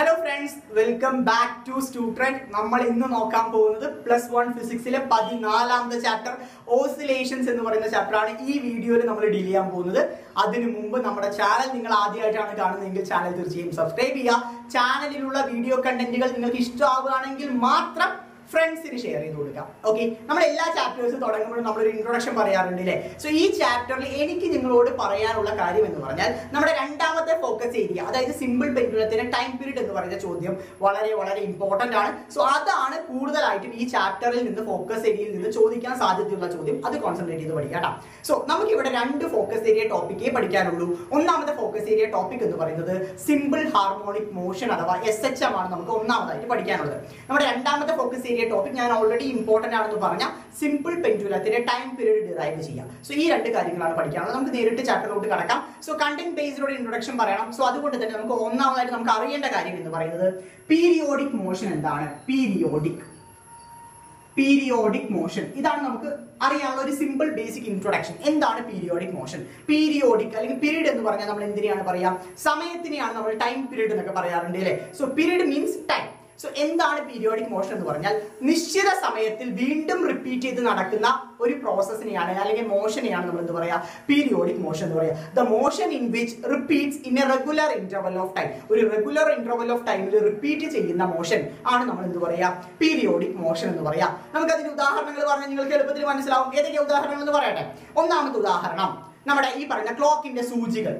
Hello friends welcome back to Stutrend നമ്മൾ ഇന്നു നോക്കാൻ പോകുന്നത് പ്ലസ് 1 ഫിസിക്സിലെ 14ാമത്തെ ചാപ്റ്റർ ഓസിലേഷൻസ് എന്ന് പറയുന്ന ചാപ്റ്റർ ആണ് ഈ വീഡിയോയിൽ നമ്മൾ ഡീൽ ചെയ്യാൻ പോകുന്നത് അതിനു മുൻപ് നമ്മുടെ ചാനൽ നിങ്ങൾ ആദ്യമായിട്ടാണ് കാണുന്നതെങ്കിൽ ചാനൽ തീർച്ചയായും സബ്സ്ക്രൈബ് ചെയ്യുക ചാനലിലുള്ള വീഡിയോ കണ്ടന്റുകൾ നിങ്ങൾക്ക് ഇഷ്ടമാവുകയാണെങ്കിൽ മാത്രം ഫ്രണ്ട്സിന് ഷെയർ ചെയ്ത് കൊടുക്കുക ഓക്കേ നമ്മൾ എല്ലാ ചാപ്റ്റേഴ്സ് തുടങ്ങുമ്പോൾ നമ്മൾ ഒരു ഇൻട്രൊഡക്ഷൻ പറയാറുണ്ട് അല്ലേ സോ ഈ ചാപ്റ്ററിൽ എനിക്ക് നിങ്ങളോട് പറയാനുള്ള കാര്യം എന്ന് പറഞ്ഞാൽ നമ്മുടെ രണ്ടാമത്തെ ഫോക്കസ് ഏരിയ അതായത് സിമ്പിൾ പെൻഡുലത്തിന്റെ ടൈം പീരീഡ് എന്ന് പറയുന്ന ചോദ്യം വളരെ വളരെ ഇമ്പോർട്ടന്റ് ആണ് സോ അതാണ് കൂടുതലായിട്ടും ഈ ചാപ്റ്ററിൽ നിന്ന് ഫോക്കസ് ഏരിയയിൽ നിന്ന് ചോദിക്കാൻ സാധ്യതയുള്ള ചോദ്യം അത് കോൺസെൻട്രേറ്റ് ചെയ്ത് പഠിക്കാം ട്ടാ സോ നമുക്ക് ഇവിടെ രണ്ട് ഫോക്കസ് ഏരിയ ടോപ്പിക്കേ പഠിക്കാനുള്ളൂ ഒന്നാമത്തെ ഫോക്കസ് ഏരിയ ടോപ്പിക് എന്ന് പറയുന്നത് സിമ്പിൾ ഹാർമോണിക് മോഷൻ അഥവാ SHM ആണ് നമുക്ക് ഒന്നാമതായിട്ട് പഠിക്കാനുള്ളത് നമ്മുടെ രണ്ടാമത്തെ ഫോക്കസ് ഏരിയ टॉपिक ഞാൻ ഓൾറെഡി ഇംപോർട്ടന്റ് ആണെന്ന് പറഞ്ഞ സിമ്പിൾ പെൻഡുലത്തിന്റെ ടൈം പീരീഡ് ഡിറൈവ് ചെയ്യാം സോ ഈ രണ്ട് കാര്യങ്ങളാണ് പഠിക്കാനുള്ളത് നമുക്ക് നേരിട്ട് ചാപ്റ്ററിലോട്ട് കടക്കാം സോ കണ്ടന്റ് ബേസ്ഡ് ഇൻട്രൊഡക്ഷൻ പറയണം സോ അതുകൊണ്ട് തന്നെ നമുക്ക് ഒന്നാമതായിട്ട് നമുക്ക് അറിയേണ്ട കാര്യം എന്ന് പറയുന്നത് പീരിയോഡിക് മോഷൻ എന്താണ് പീരിയോഡിക് മോഷൻ ഇതാണ് നമുക്ക് അറിയാനുള്ള ഒരു സിമ്പിൾ ബേസിക് ഇൻട്രൊഡക്ഷൻ എന്താണ് പീരിയോഡിക് മോഷൻ പീരിയോഡിക് അല്ലെങ്കിൽ പീരീഡ് എന്ന് പറഞ്ഞാൽ നമ്മൾ എന്തിനെയാണ് പറയാ സമയത്തിനെയാണ് നമ്മൾ ടൈം പീരീഡ് എന്നൊക്കെ പറയാറുണ്ട് അല്ലേ so period means time so എന്താണ് പീരിയോഡിക് മോഷൻ എന്ന് പറഞ്ഞാൽ നിശ്ചിത സമയത്തിൽ വീണ്ടും റിപ്പീറ്റ് ചെയ്ത് നടക്കുന്ന ഒരു പ്രോസസ്സിനെയാണ് അല്ലെങ്കിൽ മോഷനെയാണ് നമ്മൾ എന്ത് പറയാ പീരിയോഡിക് മോഷൻ എന്ന് പറയാ the motion in which repeats in a regular interval of time ഒരു റെഗുലർ ഇന്റർവൽ ഓഫ് ടൈമിൽ റിപ്പീറ്റ് ചെയ്യുന്ന മോഷൻ ആണ് നമ്മൾ എന്ത് പറയാ പീരിയോഡിക് മോഷൻ എന്ന് പറയാ നമുക്ക് അതിന് ഉദാഹരണങ്ങൾ പറഞ്ഞാൽ നിങ്ങൾക്ക് എളുപ്പത്തിൽ മനസ്സിലാവും ഏതൊക്കെ ഉദാഹരണങ്ങൾ എന്ന് പറയട്ടെ ഒന്നാമത്തെ ഉദാഹരണം നമ്മുടെ ഈ പറഞ്ഞ ക്ലോക്കിന്റെ സൂചികൾ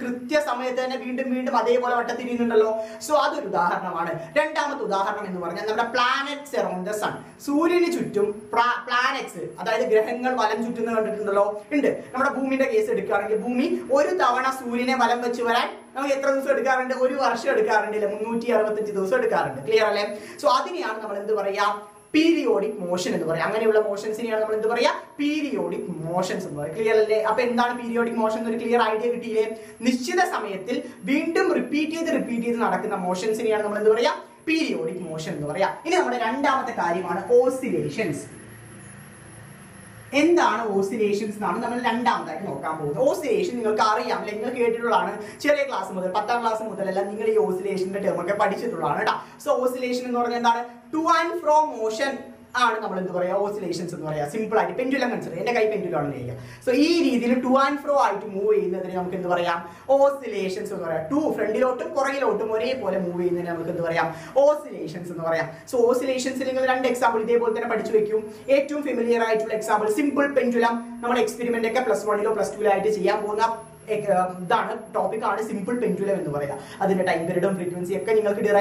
കൃത്യസമയത്ത് തന്നെ വീണ്ടും വീണ്ടും അതേപോലെ വട്ടത്തിരിയുന്നുണ്ടല്ലോ സോ അതൊരു ഉദാഹരണമാണ് രണ്ടാമത്തെ ഉദാഹരണം എന്ന് പറഞ്ഞാൽ നമ്മുടെ പ്ലാനറ്റ്സ് അറൌണ്ട് ദ സൺ സൂര്യന് ചുറ്റും പ്ലാനറ്റ്സ് അതായത് ഗ്രഹങ്ങൾ വലം ചുറ്റുന്നത് കണ്ടിട്ടുണ്ടല്ലോ ഉണ്ട് നമ്മുടെ ഭൂമിയുടെ കേസ് എടുക്കുകയാണെങ്കിൽ ഭൂമി ഒരു തവണ സൂര്യനെ വലം വെച്ച് വരാൻ നമുക്ക് എത്ര ദിവസം എടുക്കാറുണ്ട് ഒരു വർഷം എടുക്കാറുണ്ട് അല്ലെ 365 ദിവസം എടുക്കാറുണ്ട് ക്ലിയർ അല്ലേ സോ അതിനെയാണ് നമ്മൾ എന്ത് പറയാ പീരിയോഡിക് മോഷൻ എന്ന് പറയാം അങ്ങനെയുള്ള മോഷൻസിനെയാണ് നമ്മൾ എന്ത് പറയാ പീരിയോഡിക് മോഷൻസ് എന്ന് പറയാം ക്ലിയർ അല്ലേ അപ്പൊ എന്താണ് പീരിയോഡിക് മോഷൻ എന്നൊരു ക്ലിയർ ഐഡിയ കിട്ടിയില്ലേ നിശ്ചിത സമയത്തിൽ വീണ്ടും റിപ്പീറ്റ് ചെയ്ത് നടക്കുന്ന മോഷൻസിനെയാണ് നമ്മൾ എന്ത് പറയാ പീരിയോഡിക് മോഷൻ എന്ന് പറയാ ഇനി നമ്മുടെ രണ്ടാമത്തെ കാര്യമാണ് ഓസിലേഷൻസ് എന്താണ് ഓസിലേഷൻസ് എന്നാണ് നമ്മൾ രണ്ടാമതായിട്ട് നോക്കാൻ പോകുന്നത് ഓസിലേഷൻ നിങ്ങൾക്ക് അറിയാം അല്ലെങ്കിൽ നിങ്ങൾ കേട്ടിട്ടുള്ളതാണ് ചെറിയ ക്ലാസ് മുതൽ 10ാം ക്ലാസ് മുതലെല്ലാം നിങ്ങൾ ഈ ഓസിലേഷന്റെ ടേം ഒക്കെ പഠിച്ചിട്ടുള്ളതാണ് കേട്ടോ സോ ഓസിലേഷൻ എന്ന് പറഞ്ഞാൽ എന്താണ് ടു ആൻഡ് ഫ്രോ മോഷൻ ആണ് നമ്മൾ എന്ത് പറയാ ഓസിലേഷൻസ് എന്ന് പറയാ സിമ്പിൾ ആയിട്ട് പെൻഡുലം കൺസിഡർ എൻ്റെ കൈ പെൻഡുലാണ് ഇരിക്കുക സോ ഈ രീതിയിൽ ടു ആൻഡ് ഫ്രോ ആയിട്ട് മൂവ് ചെയ്യുന്നതിന് നമുക്ക് എന്ത് പറയാം ഓസിലേഷൻസ് എന്ന് പറയാം ടു ഫ്രണ്ടിലോട്ടും പുറകിലോട്ടും ഒരേപോലെ മൂവ് ചെയ്യുന്നതിന് നമുക്ക് എന്ത് പറയാം ഓസിലേഷൻസ് എന്ന് പറയാം സോ ഓസിലേഷൻസിൽ നിങ്ങൾ രണ്ട് എക്സാമ്പിൾ ഇതേപോലെ തന്നെ പഠിച്ചു വെക്കും ഏറ്റവും ഫെമിലിയർ ആയിട്ടുള്ള എക്സാമ്പിൾ സിമ്പിൾ പെൻഡുലം നമ്മുടെ എക്സ്പെരിമെന്റ് ഒക്കെ പ്ലസ് 1ലോ പ്ലസ് 2ലോ ആയിട്ട് ചെയ്യാൻ പോകുന്ന ഇതാണ് ടോപ്പിക്കാണ് സിമ്പിൾ പെൻഡുലം എന്ന് പറയുക അതിന്റെ ടൈം പീരീഡും ഫ്രീക്വൻസി ഒക്കെ നിങ്ങൾക്ക്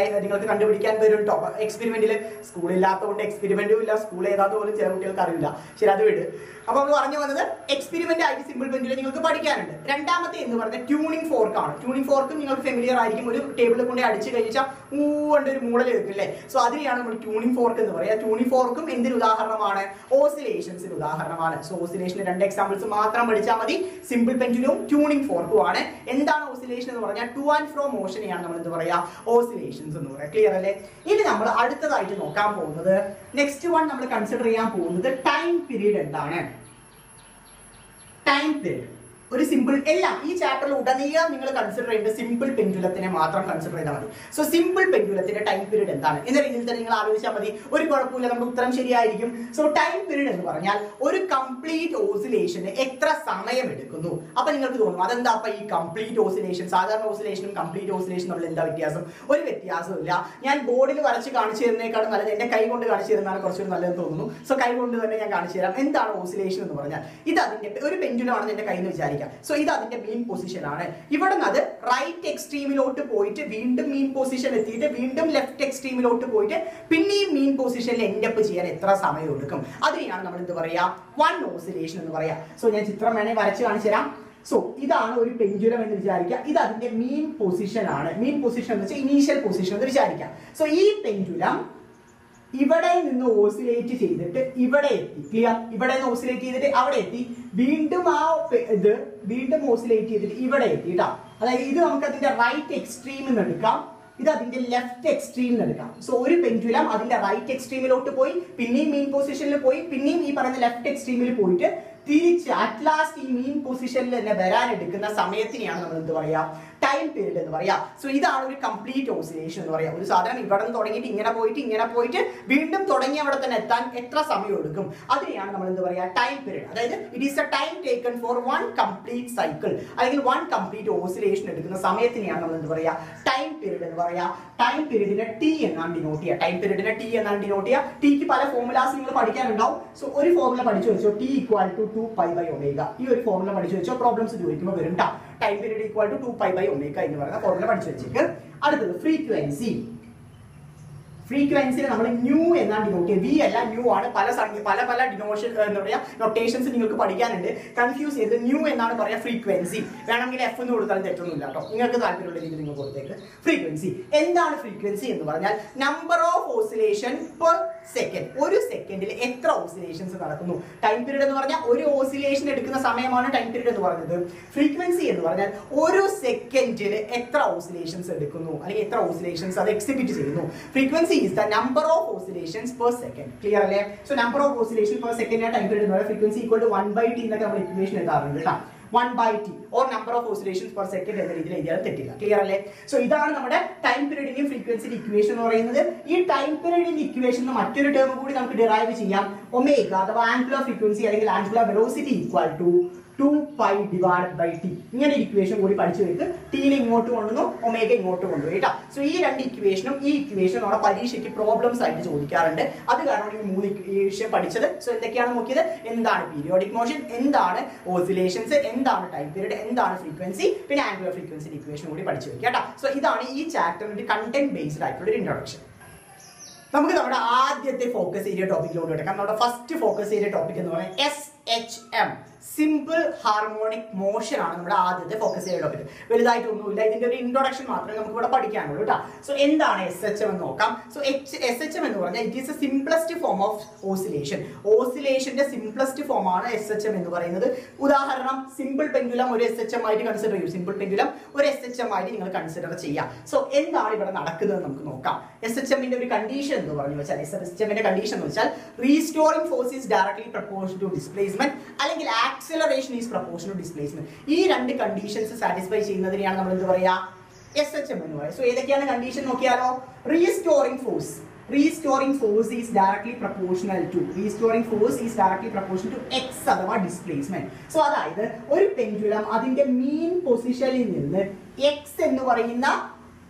കണ്ടുപിടിക്കാൻ വരും എക്സ്പെരിമെന്റിൽ സ്കൂളില്ലാത്തതുകൊണ്ട് എക്സ്പെരിമെന്റും ഇല്ല സ്കൂൾ ഏതാത്ത പോലും ചില കുട്ടികൾക്ക് അറിയില്ല ശരി അത് വിട് അപ്പൊ നമ്മൾ പറഞ്ഞു വന്നത് എക്സ്പെരിമെന്റ് ആയിട്ട് സിമ്പിൾ പെൻഡുലം നിങ്ങൾക്ക് പഠിക്കാനുണ്ട് രണ്ടാമത്തെ എന്ന് പറഞ്ഞാൽ ട്യൂണിംഗ് ഫോർക്ക് ആണ് ട്യൂണിംഗ് ഫോർക്കും നിങ്ങൾക്ക് ഫെമിലിയർ ആയിരിക്കും ഒരു ടേബിളിൽ കൊണ്ട് അടിച്ചു കഴിച്ചാൽ ഊണ്ട് ഒരു മൂളൽ എടുക്കും അല്ലേ സോ അതിനെയാണ് നമ്മൾ ട്യൂണിംഗ് ഫോർക്ക് എന്ന് പറയുക ട്യൂണിംഗ് ഫോർക്കും എന്തൊരു ഉദാഹരണമാണ് ഓസിലേഷൻസിന് ഉദാഹരണമാണ് സോ ഓസിലേഷന് രണ്ട് എക്സാമ്പിൾസ് മാത്രം പഠിച്ചാൽ മതി സിമ്പിൾ പെൻഡുലവും ട്യൂണിംഗ് ആണ് എന്താണ് ഓസിലേഷൻ എന്ന് പറഞ്ഞാൽ ടു ആൻഡ് ഫ്രോ മോഷനെയാണ് നമ്മൾ എന്ത് പറയാ ഓസിലേഷൻസ് എന്ന് പറയാ ക്ലിയർ അല്ലേ ഇനി നമ്മൾ അടുത്തതായിട്ട് നോക്കാൻ പോകുന്നത് നെക്സ്റ്റ് വൺ നമ്മൾ കൺസിഡർ ചെയ്യാൻ പോകുന്നത് ടൈം പീരീഡ് എന്താണ് ടൈം പീരീഡ് ഒരു സിമ്പിൾ എല്ലാം ഈ ചാപ്റ്ററിൽ ഉടനീളം നിങ്ങൾ കൺസിഡർ ചെയ്യേണ്ട സിമ്പിൾ പെൻഡുലത്തിനെ മാത്രം കൺസിഡർ ചെയ്താൽ മതി സോ സിമ്പിൾ പെൻഡുലത്തിന്റെ ടൈം പീരീഡ് എന്താണ് എന്ന രീതിയിൽ തന്നെ നിങ്ങൾ ആലോചിച്ചാൽ മതി ഒരു കുഴപ്പമില്ല നമുക്ക് ഉത്തരം ശരിയായിരിക്കും സോ ടൈം പീരീഡ് എന്ന് പറഞ്ഞാൽ ഒരു കംപ്ലീറ്റ് ഓസിലേഷന് എത്ര സമയം എടുക്കുന്നു അപ്പൊ നിങ്ങൾക്ക് തോന്നും അതെന്താ അപ്പൊ ഈ കംപ്ലീറ്റ് ഓസിലേഷൻ സാധാരണ ഓസിലേഷനും കംപ്ലീറ്റ് ഓസിലേഷനും നമ്മൾ എന്താ വ്യത്യാസം ഒരു വ്യത്യാസമില്ല ഞാൻ ബോർഡിൽ വരച്ച് കാണിച്ചു തരുന്നേക്കാളും നല്ലത് എന്റെ കൈ കൊണ്ട് കാണിച്ചു തരുന്നതാണ് കുറച്ചുകൂടി നല്ലതെന്ന് തോന്നുന്നു സോ കൈ കൊണ്ട് തന്നെ ഞാൻ കാണിച്ചു തരാം എന്താണ് ഓസിലേഷൻ എന്ന് പറഞ്ഞാൽ ഇത് അതിന്റെ ഒരു പെൻഡുലമാണെന്ന് എന്റെ കൈ എന്ന് വിചാരിക്കാം സോ ഇത് അതിന്റെ മീൻ പൊസിഷൻ ആണ് ഇവിടെ നിന്ന് അത് റൈറ്റ് എക്സ്ട്രീമിലോട്ട് പോയിട്ട് വീണ്ടും മീൻ പൊസിഷൻ എത്തിയിട്ട് വീണ്ടും ലെഫ്റ്റ് എക്സ്ട്രീമിലോട്ട് പോയിട്ട് പിന്നെയും മീൻ പൊസിഷനിൽ എൻഡ് അപ്പ് ചെയ്യാൻ എത്ര സമയം എടുക്കും അതിനെയാണ് നമ്മൾ എന്ത് പറയാ വൺ ഓസിലേഷൻ എന്ന് പറയാ സോ ഞാൻ ചിത്രം വേണേ വരച്ച് കാണിച്ചു തരാം സോ ഇതാണ് ഒരു പെൻഡുലം എന്ന് വിചാരിക്കുക ഇത് അതിന്റെ മീൻ പൊസിഷൻ ആണ് മീൻ പൊസിഷൻ എന്ന് വെച്ചാൽ ഇനീഷ്യൽ പൊസിഷൻ എന്ന് വിചാരിക്കുക സോ ഈ പെൻഡുലം ഇവിടെ നിന്ന് ഓസിലേറ്റ് ചെയ്തിട്ട് ഇവിടെ എത്തി ക്ലിയർ ഇവിടെ നിന്ന് ഓസിലേറ്റ് ചെയ്തിട്ട് അവിടെ എത്തി വീണ്ടും ആ ഇത് വീണ്ടും ഓസിലേറ്റ് ചെയ്തിട്ട് ഇവിടെ എത്തി കേട്ടോ അതായത് ഇത് നമുക്ക് അതിന്റെ റൈറ്റ് എക്സ്ട്രീമിൽ നിന്ന് എടുക്കാം ഇത് അതിന്റെ ലെഫ്റ്റ് എക്സ്ട്രീമിൽ നിന്ന് എടുക്കാം സോ ഒരു പെൻഡുലം അതിന്റെ റൈറ്റ് എക്സ്ട്രീമിലോട്ട് പോയി പിന്നെയും മീൻ പൊസിഷനിൽ പോയി പിന്നെയും ഈ പറയുന്ന ലെഫ്റ്റ് എക്സ്ട്രീമിൽ പോയിട്ട് തിരിച്ച് അറ്റ് ലാസ്റ്റ് ഈ മീൻ പൊസിഷനിൽ തന്നെ വരാൻ എടുക്കുന്ന സമയത്തിനെയാണ് നമ്മൾ എന്ത് പറയാ ടൈം പീരീഡ് എന്ന് പറയാം. സോ ഇതാണ് ഒരു കംപ്ലീറ്റ് ഓസിലേഷൻ എന്ന് പറയാം. ഒരു സാധനം ഇവിടെ നിന്ന് തുടങ്ങിയിട്ട് ഇങ്ങനെ പോയിട്ട് വീണ്ടും തുടങ്ങി അവിടെ തന്നെ എത്താൻ എത്ര സമയം എടുക്കും അതിനെയാണ് നമ്മൾ എന്ത് പറയാ ടൈം പീരീഡ്. അതായത് it is a time taken for one complete cycle അല്ലെങ്കിൽ വൺ കംപ്ലീറ്റ് ഓസിലേഷൻ എടുക്കുന്ന സമയത്തിനെയാണ് നമ്മൾ എന്ത് പറയാ ടൈം പീരീഡ് എന്ന് പറയാ. ടൈം പീരീഡിനെ ടി എന്നാണ് ഡിനോട്ട് ചെയ്യുക. ടിക്ക് പല ഫോർമുലാസ് നിങ്ങൾ പഠിക്കാനുണ്ടാവും. സോ ഒരു ഫോർമുല പഠിച്ചു വെച്ചോ, ടി ഈക്വൽ ടു 2π/ω. ഈ ഒരു ഫോർമുല പഠിച്ചു വെച്ചോ, പ്രോബ്ലംസ് ചോദിക്കുമ്പോൾ വരും. ടൈം പീരീഡ് ഈക്വൽ ടു 2π/ω എന്ന് പറയുന്ന ഫോർമുല പഠിച്ചു വെച്ചേക്ക്. അടുത്തത് ഫ്രീക്വൻസി. ഫ്രീക്വൻസിനെ നമ്മൾ ന്യൂ എന്നാണ് ഡിനോട്ട് ചെയ്യുക. വി അല്ല, ന്യൂ ആണ്. പല ഡിനോഷൻ എന്താ പറയുക നൊട്ടേഷൻസ് നിങ്ങൾക്ക് പഠിക്കാനുണ്ട്. കൺഫ്യൂസ് ചെയ്ത് ന്യൂ എന്നാണ് പറയുക ഫ്രീക്വൻസി. വേണമെങ്കിൽ എഫ് എന്ന് കൊടുത്താലും തെറ്റൊന്നുമില്ല കേട്ടോ. നിങ്ങൾക്ക് താല്പര്യമുള്ള രീതിയിൽ നിങ്ങൾ കൊടുത്തേക്ക്. ഫ്രീക്വൻസി എന്താണ്? ഫ്രീക്വൻസി എന്ന് പറഞ്ഞാൽ number of oscillation per second. ഒരു സെക്കൻഡിൽ എത്ര ഓസിലേഷൻസ് നടക്കുന്നു. ടൈം പീരീഡ് എന്ന് പറഞ്ഞാൽ ഒരു ഓസിലേഷൻ എടുക്കുന്ന സമയമാണ് ടൈം പീരീഡ് എന്ന് പറയുന്നത്. ഫ്രീക്വൻസി എന്ന് പറഞ്ഞാൽ ഒരു സെക്കൻഡിൽ എത്ര ഓസിലേഷൻസ് എടുക്കുന്നു അല്ലെങ്കിൽ എത്ര ഓസിലേഷൻസ് അത് എക്സിബിറ്റ് ചെയ്യുന്നു. Frequency is the number of oscillations per second. Clear alle? So number of oscillations per second time period enna frequency equal to 1/t enna equation edaarundu ta 1/t or number of oscillations per second enna idile idiyal thettilla. Clear alle? So idana nammade time period inde frequency equation nu parayunnathu. Ee time period inde equation nu mattoru term koodi namukku derive cheyyam. Omega adava angular frequency allekil angular velocity equal to 2π/t. ഇങ്ങനെ ഒരു equation കൂടി പഠിച്ചു വെക്ക്. ടീനെ ഇങ്ങോട്ട് കൊണ്ടുവന്നു, omega ഇങ്ങോട്ട് കൊണ്ടുപോയി കേട്ടോ. സോ ഈ രണ്ട് ഇക്വേഷനും ഈ ഇക്വേഷനും നമ്മുടെ പരീക്ഷയ്ക്ക് പ്രോബ്ലംസ് ആയിട്ട് ചോദിക്കാറുണ്ട്. അത് കാരണം ഈ മൂന്ന് ഇക്വേഷൻ പഠിച്ചത്. സോ എന്തൊക്കെയാണ് നോക്കിയത്? എന്താണ് പീരിയോഡിക് മോഷൻ, എന്താണ് ഓസിലേഷൻസ്, എന്താണ് ടൈം പീരീഡ്, എന്താണ് ഫ്രീക്വൻസി, പിന്നെ ആംഗുലർ ഫ്രീക്വൻസി ഇക്വേഷൻ കൂടി പഠിച്ചു വെക്കുക കേട്ടോ. സോ ഇതാണ് ഈ ചാപ്റ്ററിന്റെ കണ്ടന്റ് ബേസ്ഡ് ആയിട്ടുള്ള ഒരു ഇൻട്രൊഡക്ഷൻ. നമുക്ക് നമ്മുടെ ആദ്യത്തെ ഫോക്കസ് ഏരിയ ടോപ്പിക്കിലോട്ട് കിടക്കാം. നമ്മുടെ ഫസ്റ്റ് ഫോക്കസ് ഏരിയ ടോപ്പിക് എന്ന് പറയുന്നത് SHM സിമ്പിൾ ഹാർമോണിക് മോഷൻ ആണ്. നമ്മുടെ ആദ്യത്തെ ഫോക്കസ് ഏരിയ ടോപ്പിക് വലുതായിട്ടൊന്നുമില്ല. ഇതിന്റെ ഒരു ഇൻട്രൊഡക്ഷൻ മാത്രമേ നമുക്ക് ഇവിടെ പഠിക്കാനുള്ളൂ കേട്ടോ. സോ എന്താണ് SHM എന്ന് നോക്കാം. സോ SHM എന്ന് പറഞ്ഞാൽ it is a simplest form of oscillation. ഓസിലേഷന്റെ സിംപ്ലസ്റ്റ് ഫോം ആണ് SHM എന്ന് പറയുന്നത്. ഉദാഹരണം, സിമ്പിൾ പെൻഡുലം ഒരു SHM ആയിട്ട് കൺസിഡർ ചെയ്യൂ. നിങ്ങൾ കൺസിഡർ ചെയ്യുക. സോ എന്താണ് ഇവിടെ നടക്കുന്നത് നമുക്ക് നോക്കാം. SHMന്റെ ഒരു കണ്ടീഷൻ എന്ന് പറഞ്ഞു വെച്ചാൽ restoring force is directly proportional to displacement അല്ലെങ്കിൽ acceleration is proportional to displacement. ഈ രണ്ട് കണ്ടീഷൻസ് സാറ്റിസ്ഫൈ ചെയ്യുന്നതിനെയാണ് നമ്മൾ എന്ത് പറയാ SHM എന്ന് പറയാം. സോ ഏതൊക്കെയാണ് കണ്ടീഷൻ നോക്കിയാലോ? Restoring force is directly proportional to X അഥവാ ഡിസ്പ്ലേസ്മെന്റ്. സോ അതായത് ഒരു പെൻഡുലം അതിന്റെ മീൻ പൊസിഷനിൽ നിന്ന് എക്സ് എന്ന് പറയുന്ന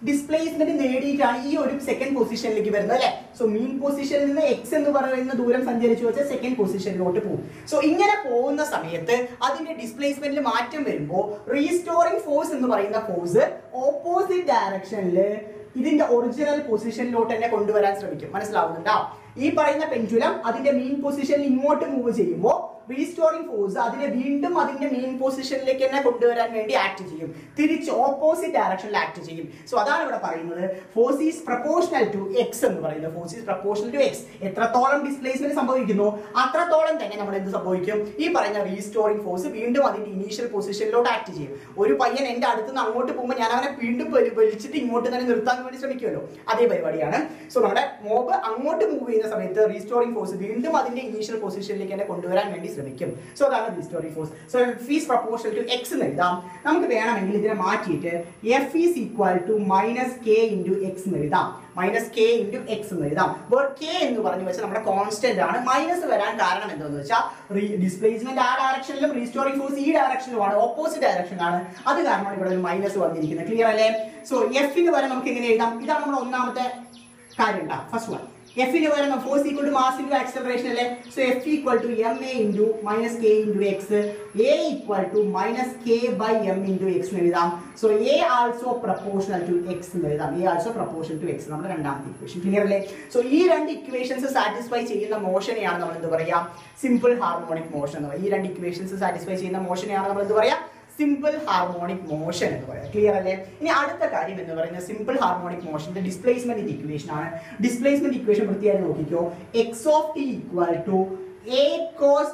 ഡിസ്പ്ലേസ്മെന്റ് നേടിയിട്ടാണ് ഈ ഒരു സെക്കൻഡ് പൊസിഷനിലേക്ക് വരുന്നത് അല്ലെ. സോ മീൻ പൊസിഷനിൽ നിന്ന് എക്സ് എന്ന് പറയുന്ന ദൂരം സഞ്ചരിച്ചു വെച്ചാൽ സെക്കൻഡ് പൊസിഷനിലോട്ട് പോകും. സോ ഇങ്ങനെ പോകുന്ന സമയത്ത് അതിന്റെ ഡിസ്പ്ലേസ്മെന്റിൽ മാറ്റം വരുമ്പോൾ റീസ്റ്റോറിംഗ് ഫോഴ്സ് എന്ന് പറയുന്ന ഫോഴ്സ് ഓപ്പോസിറ്റ് ഡയറക്ഷനിൽ ഇതിന്റെ ഒറിജിനൽ പൊസിഷനിലോട്ട് തന്നെ കൊണ്ടുവരാൻ ശ്രമിക്കും. മനസ്സിലാവുന്നുണ്ടോ? ഈ പറയുന്ന പെൻഡുലം അതിന്റെ മീൻ പൊസിഷനിൽ ഇങ്ങോട്ട് മൂവ് ചെയ്യുമ്പോൾ റീസ്റ്റോറിംഗ് ഫോഴ്സ് അതിനെ വീണ്ടും അതിന്റെ മെയിൻ പൊസിഷനിലേക്ക് തന്നെ കൊണ്ടുവരാൻ വേണ്ടി ആക്ട് ചെയ്യും. തിരിച്ച് ഓപ്പോസിറ്റ് ഡയറക്ഷനിൽ ആക്ട് ചെയ്യും. സോ അതാണ് ഇവിടെ പറയുന്നത് force is proportional to X എന്ന് പറയുന്നത്. എത്രത്തോളം ഡിസ്പ്ലേസ്മെന്റ് സംഭവിക്കുന്നു അത്രത്തോളം തന്നെ നമ്മൾ എന്ത് സംഭവിക്കും, ഈ പറയുന്ന റീസ്റ്റോറിംഗ് ഫോഴ്സ് വീണ്ടും അതിന്റെ ഇനീഷ്യൽ പൊസിഷനിലോട്ട് ആക്ട് ചെയ്യും. ഒരു പയ്യൻ എന്റെ അടുത്ത് നിന്ന് അങ്ങോട്ട് പോകുമ്പോൾ ഞാൻ അവനെ വീണ്ടും വലിച്ചിട്ട് ഇങ്ങോട്ട് തന്നെ നിർത്താൻ വേണ്ടി ശ്രമിക്കുമല്ലോ, അതേ പരിപാടിയാണ്. സോ നമ്മുടെ മോബ് അങ്ങോട്ട് മൂവ് ചെയ്യുന്ന സമയത്ത് റീസ്റ്റോറിംഗ് ഫോഴ്സ് വീണ്ടും അതിന്റെ ഇനീഷ്യൽ പൊസിഷനിലേക്ക് തന്നെ കൊണ്ടുവരാൻ വേണ്ടി ശ്രമിക്കും. സോ അതാണ് restoring force. So F is proportional to X എന്ന് എഴുതാം. നമുക്ക് വേണമെങ്കിൽ ഇതിനെ മാറ്റിയിട്ട് F is equal to -k × x എന്ന് എഴുതാം. വേർ k എന്ന് പറഞ്ഞു വെച്ചാൽ നമ്മുടെ കോൺസ്റ്റന്റ് ആണ്. മൈനസ് വരാൻ കാരണം എന്താണെന്ന് വെച്ചാൽ ഡിസ്പ്ലേസ്മെന്റ് ആ ഡയറക്ഷനിലും റീസ്റ്റോറിംഗ് ഫോഴ്സ് ഈ ഡയറക്ഷനിലുമാണ്, ഓപ്പോസിറ്റ് ഡയറക്ഷനിലാണ്. അത് കാരണമാണ് ഇവിടെ ഒരു മൈനസ് വന്നിരിക്കുന്നത്. ക്ലിയർ അല്ലേ? സോ എഫിന് വരെ നമുക്ക് എങ്ങനെ എഴുതാം? ഇതാണ് നമ്മുടെ ഒന്നാമത്തെ കാര്യം. ഫസ്റ്റ് വൺ എഫിന് പറയുന്ന force equal to mass into acceleration അല്ലേ. So F equal to MA × -k × x, A equal to -k/m × x എന്ന് എഴുതാം. So A also proportional to X എന്ന് എഴുതാം. നമ്മുടെ രണ്ടാമത്തെ ഇക്വേഷൻ. ക്ലിയർ അല്ലേ? സോ ഈ രണ്ട് ഇക്വേഷൻസ് സാറ്റിസ്ഫൈ ചെയ്യുന്ന മോഷനെയാണ് നമ്മൾ എന്ത് പറയാ സിമ്പിൾ ഹാർമോണിക് മോഷൻ എന്ന് പറയാം. ക്ലിയർ അല്ലേ? ഇനി അടുത്ത കാര്യം എന്ന് പറയുന്നത് സിമ്പിൾ ഹാർമോണിക് മോഷന്റെ ഡിസ്പ്ലേസ്മെന്റ് ഇക്വേഷൻ ആണ്. ഡിസ്പ്ലേസ്മെന്റ് ഇക്വേഷൻ വൃത്തിയായി നോക്കിക്കോ. x(t) = (a cos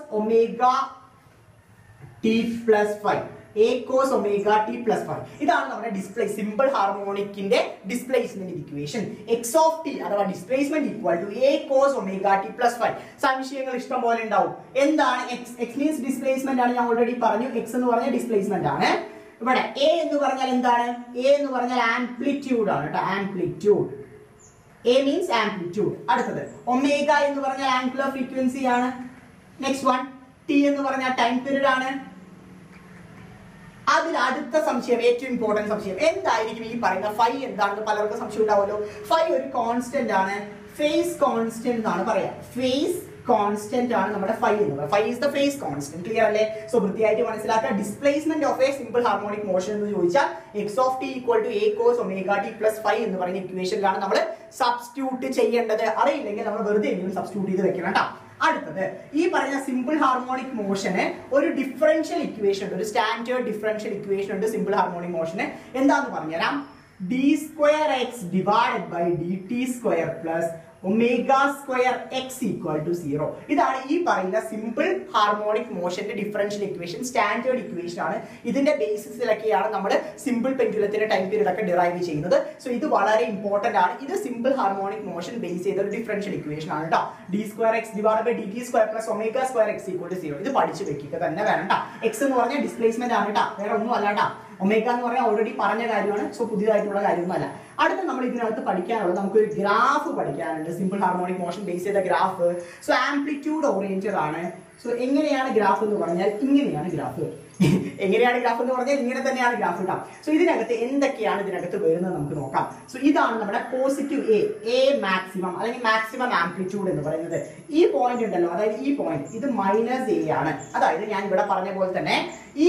ω t + 5 ഇതാണ് നമ്മുടെ സിമ്പിൾ ഹാർമോണിക്കിന്റെ ഡിസ്പ്ലേസ്മെന്റ് ഇക്വേഷൻ. x(t) അഥവാ displacement equal to a cos ω t + 5. സംശയങ്ങൾ ഇഷ്ടം പോലെ ഉണ്ടാവും. എന്താണ് x? x മീൻസ് ഡിസ്പ്ലേസ്മെന്റ് ആണ്. ഞാൻ ഓൾറെഡി പറഞ്ഞു. x എന്ന് പറഞ്ഞ ഡിസ്പ്ലേസ്മെന്റ് ആണ്. ഇവിടെ എ എന്ന് പറഞ്ഞാൽ എന്താണ്? എ എന്ന് പറഞ്ഞാൽ ആംപ്ലിറ്റ്യൂഡ് ആണ് ട്ടോ, ആംപ്ലിറ്റ്യൂഡ്. A means amplitude. അടുത്തത് ഒമേഗ എന്ന് പറഞ്ഞാൽ ആംഗുലർ ഫ്രീക്വൻസി ആണ്. നെക്സ്റ്റ് വൺ ടി എന്ന് പറഞ്ഞാൽ ടൈം പീരീഡ് ആണ്. അതിൽ അടുത്ത സംശയം, ഏറ്റവും ഇമ്പോർട്ടന്റ് സംശയം എന്തായിരിക്കും ഈ പറയുന്ന ഫൈ എന്താണെന്ന് പലർക്കും സംശയം ഉണ്ടാവുമല്ലോ. ഫൈ ഒരു കോൺസ്റ്റന്റ് ആണ്, ഫേസ് കോൺസ്റ്റന്റ് എന്നാണ് പറയാ. ഫേസ് കോൺസ്റ്റന്റ് ആണ് നമ്മുടെ ഫൈ എന്ന് പറയുന്നത്. Phi is the phase constant. Clear അല്ലേ? സോ വൃത്തിയായിട്ട് മനസ്സിലാക്കുക. Displacement of a simple harmonic motion എന്ന് ചോദിച്ചാൽ X of T equal to A cos omega T plus five എന്ന് പറയുന്ന ഇക്വേഷനിലാണ് നമ്മൾ സബ്സ്റ്റിറ്റ്യൂട്ട് ചെയ്യേണ്ടത്. അറിയില്ലെങ്കിൽ നമ്മൾ വെറുതെ എങ്കിലും സബ്സ്റ്റിറ്റ്യൂട്ട് ചെയ്ത് വെക്കണം കേട്ടോ. അടുത്തത് ഈ പറഞ്ഞ സിമ്പിൾ ഹാർമോണിക് മോഷന് ഒരു ഡിഫറൻഷ്യൽ ഇക്വേഷൻ ഉണ്ട്, ഒരു സ്റ്റാൻഡേർഡ് ഡിഫറൻഷ്യൽ ഇക്വേഷൻ ഉണ്ട് സിമ്പിൾ ഹാർമോണിക് മോഷന്. എന്താന്ന് പറഞ്ഞുതരാം. D square X divided by D T square plus omega square X equal to zero. ഇതാണ് ഈ പറയുന്ന സിമ്പിൾ ഹാർമോണിക് മോഷന്റെ ഡിഫറൻഷ്യൽ ഇക്വേഷൻ, സ്റ്റാൻഡേർഡ് ഇക്വേഷൻ ആണ്. ഇതിന്റെ ബേസിസിലൊക്കെയാണ് നമ്മൾ സിമ്പിൾ പെൻഡുലത്തിന്റെ ടൈം പീരീഡ് ഒക്കെ ഡിറൈവ് ചെയ്യുന്നത്. സോ ഇത് വളരെ ഇമ്പോർട്ടന്റ് ആണ്. ഇത് സിമ്പിൾ ഹാർമോണിക് മോഷൻ ബേസ് ചെയ്ത ഒരു ഡിഫറൻഷ്യൽ ഇക്വേഷൻ ആണ് കേട്ടോ. D square X divide by D T square plus omega square X equal to zero. ഇത് പഠിച്ചു വെക്കുക തന്നെ വേണം കേട്ടോ. എക്സ് എന്ന് പറഞ്ഞാൽ ഡിസ്പ്ലേസ്മെന്റ് ആണ് കേട്ടോ, വേറെ ഒന്നും അല്ല കേട്ടോ. ഒമേഗ എന്ന് പറഞ്ഞാൽ ഓൾറെഡി പറഞ്ഞ കാര്യമാണ്, സോ പുതിയതായിട്ടുള്ള കാര്യമൊന്നുമല്ല. അടുത്ത നമ്മൾ ഇതിനകത്ത് പഠിക്കാനുള്ളത്, നമുക്കൊരു ഗ്രാഫ് പഠിക്കാനുണ്ട്, സിമ്പിൾ ഹാർമോണിക് മോഷൻ ബേസ് ചെയ്ത ഗ്രാഫ്. സോ ആംപ്ലിറ്റ്യൂഡ് ഓറിയന്റഡ് ആണ്. സോ എങ്ങനെയാണ് ഗ്രാഫ് എന്ന് പറഞ്ഞാൽ ഇങ്ങനെയാണ് ഗ്രാഫ്. എങ്ങനെയാണ് ഗ്രാഫ് എന്ന് പറഞ്ഞാൽ ഇങ്ങനെ തന്നെയാണ് ഗ്രാഫ് ഉണ്ടാവും. സോ ഇതിനകത്ത് എന്തൊക്കെയാണ് ഇതിനകത്ത് വരുന്നത് നമുക്ക് നോക്കാം. സോ ഇതാണ് നമ്മുടെ പോസിറ്റീവ് എ, എ മാക്സിമം അല്ലെങ്കിൽ മാക്സിമം ആംപ്ലിറ്റ്യൂഡ് എന്ന് പറയുന്നത്. ഈ പോയിന്റ് ഉണ്ടല്ലോ, അതായത് ഈ പോയിന്റ്, ഇത് മൈനസ് എ ആണ്. അതായത് ഞാൻ ഇവിടെ പറഞ്ഞ പോലെ തന്നെ ഈ